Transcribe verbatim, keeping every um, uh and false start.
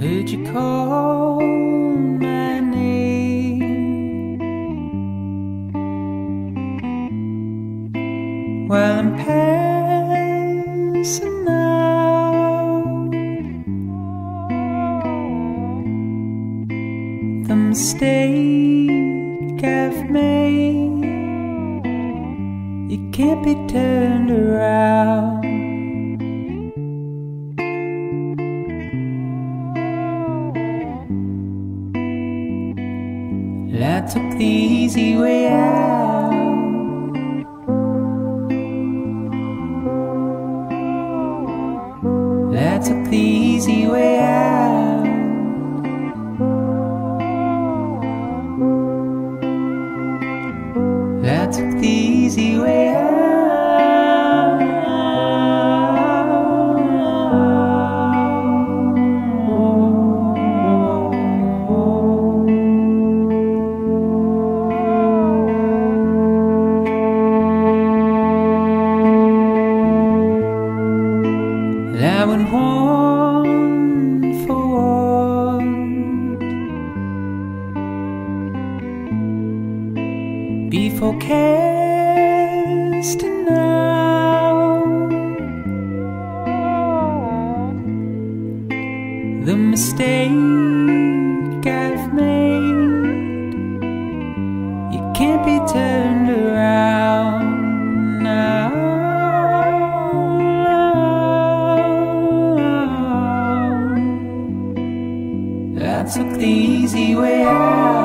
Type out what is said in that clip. Heard you call my name while I'm passing out the mistake I've made. It can't be turned around. I took the easy way out. I took the easy way out. I took the easy way out. I went one for one before casting out the mistake I've made. It can't be turned around now. I took the easy way out.